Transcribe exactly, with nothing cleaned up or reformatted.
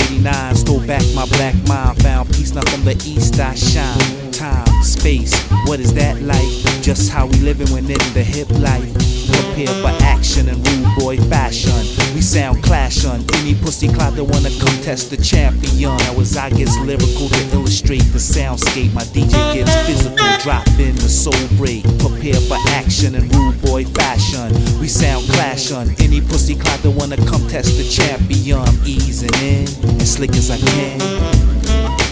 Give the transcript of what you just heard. eighty-nine, stole back my black mind. Found peace, not from the east I shine. Time, space, what is that like? Just how we living when in the hip life. Prepared for action and rude boy fashion. We sound clash on any pussy clout that wanna contest the champion. Now as I gets lyrical to illustrate the soundscape, my D J gets physical, drop in the soul break. Prepare for action and rude boy fashion. We sound clash on any pussy clout that wanna contest the champion. I'm easing in as slick as I can.